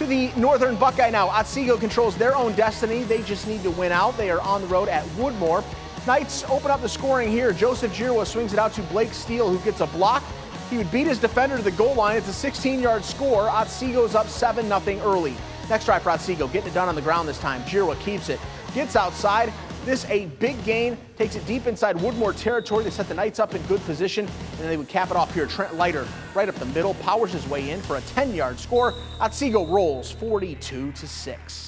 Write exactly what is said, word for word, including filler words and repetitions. to the Northern Buckeye now. Otsego controls their own destiny. They just need to win out. They are on the road at Woodmore. Knights open up the scoring here. Joseph Girwa swings it out to Blake Steele, who gets a block. He would beat his defender to the goal line. It's a sixteen-yard score. Otsego's up seven nothing early. Next drive for Otsego, getting it done on the ground this time. Girwa keeps it, gets outside. This a big gain, takes it deep inside Woodmore territory. They set the Knights up in good position, and they would cap it off here. Trent Lighter right up the middle, powers his way in for a ten-yard score. Otsego rolls forty-two to six.